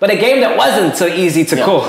But a game that wasn't so easy to call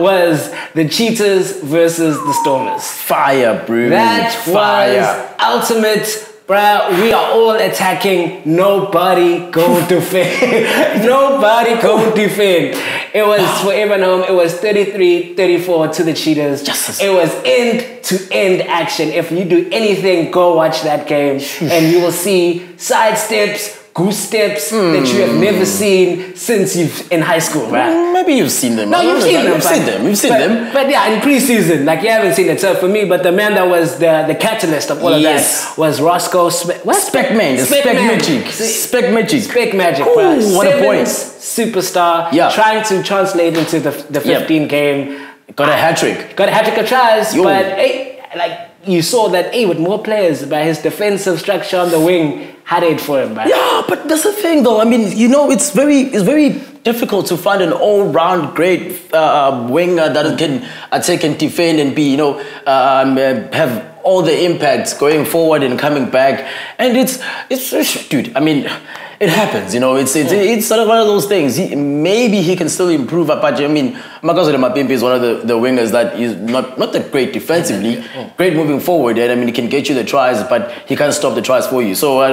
was the Cheetahs versus the Stormers. Fire, bro. That was ultimate. Bruh, we are all attacking. Nobody go defend. Nobody go defend. It was for everyone home. It was 33-34 to the Cheetahs. Justice. It was end-to-end action. If you do anything, go watch that game. And you will see side steps, goose steps that you have never seen since you've in high school, right? Maybe you've seen them. No, you've seen them. You've seen them. You've seen them. But yeah, in preseason, like you haven't seen it. So for me, but the man that was the catalyst of all of that was Roscoe Specman. Spec Magic. Ooh, what a point! Superstar. Yeah. Trying to translate into the 15 game. Got a hat trick. Got a hat trick of tries, but hey, like. You saw that, hey, with more players, by his defensive structure on the wing had it for him, man. Yeah, but that's the thing, though. I mean, you know, it's very difficult to find an all-round great winger that can attack and defend and be, you know, have all the impacts going forward and coming back. And it's dude. I mean. It happens, you know, it's sort of one of those things. Maybe he can still improve, but I mean, Makazole Mapimpi is one of the wingers that is not that great defensively, great moving forward, and I mean, he can get you the tries, but he can't stop the tries for you. So I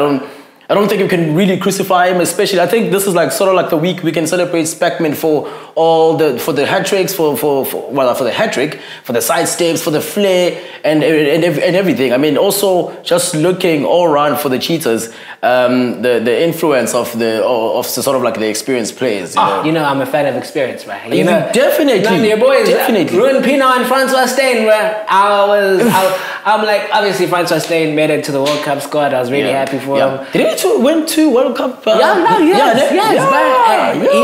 don't think you can really crucify him, especially. I think this is like sort of like the week we can celebrate Specman for all the hat tricks, for the hat trick, for the side steps, for the flair, and everything. I mean, also just looking all around for the Cheetahs, the influence of sort of like the experienced players. You know, I'm a fan of experience, right? You know, definitely. None of your boys, definitely. Ruan Pienaar and Francois Stein, right? I'm like, obviously Francois Stein made it to the World Cup squad. I was really happy for him. Did he win two World Cup? Yeah.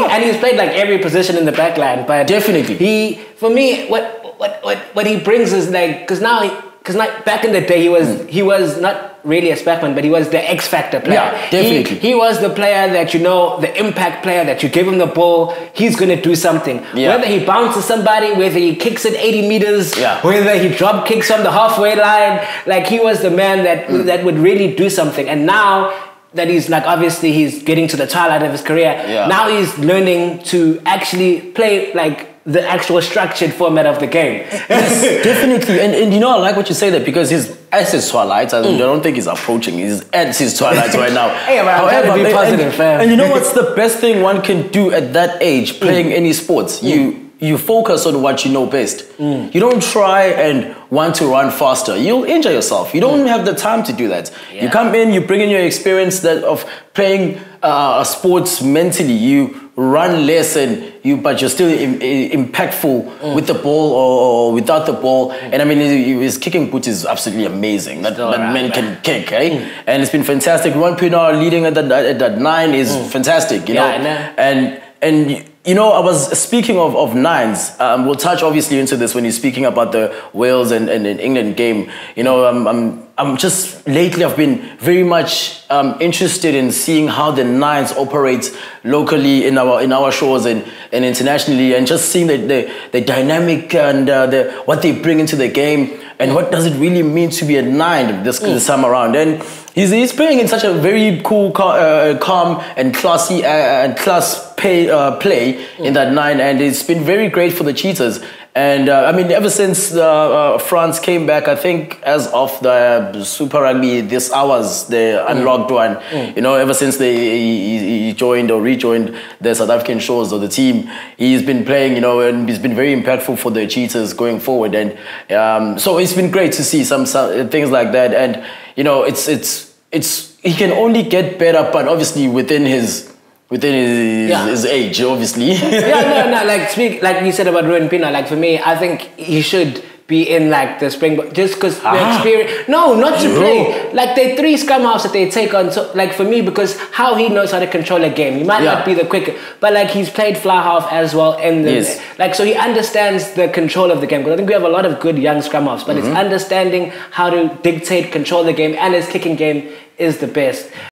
And he's played like every position in the back line, but definitely he, for me, what he brings is like, because back in the day he was not really a Specman, but he was the X factor player. Yeah, definitely. He was the player that, you know, the impact player that you give him the ball, he's gonna do something. Yeah. Whether he bounces somebody, whether he kicks it 80 meters, whether he drop kicks from the halfway line, like he was the man that would really do something. And now that he's like, obviously he's getting to the twilight of his career. Yeah. Now he's learning to actually play like the actual structured format of the game. Yes, definitely. And you know, I like what you say there, because his at his twilight, I don't think he's approaching. He's at his twilight right now. Hey, man, however, be positive, and you know what's the best thing one can do at that age, playing any sports? You focus on what you know best. You don't try and want to run faster. You'll injure yourself. You don't have the time to do that. Yeah. You come in, you bring in your experience of playing sports mentally. You run less, and you're still impactful with the ball or without the ball. And I mean, his kicking boot is absolutely amazing. That man can kick, eh? And it's been fantastic. Ruan Pienaar leading at that 9 is fantastic, you know. And you know, I was speaking of nines. We'll touch obviously into this when you're speaking about the Wales and England game. You know, I'm just lately I've been very much interested in seeing how the nines operate locally in our shores and internationally, and just seeing the dynamic and what they bring into the game, and what does it really mean to be a nine this time around. And he's playing in such a very cool, calm and classy and class play in that nine, and it's been very great for the Cheetahs. And I mean, ever since France came back, I think as of the Super Rugby, this hours the unlocked one. You know, ever since he joined or rejoined the South African shores or the team, he's been playing. You know, and he's been very impactful for the Cheetahs going forward. And so it's been great to see some things like that. And you know, it's he can only get better, but obviously within his age, obviously. Like you said about Ruan Pienaar, like for me, I think he should be in like the Springbok, just because the experience. No, not to play. Like the 3 scrum halves that they take on. So, like for me, because how he knows how to control a game. He might not be the quicker, but like he's played fly half as well, and like so he understands the control of the game. Because I think we have a lot of good young scrum halves, but it's understanding how to dictate, control the game, and his kicking game is the best.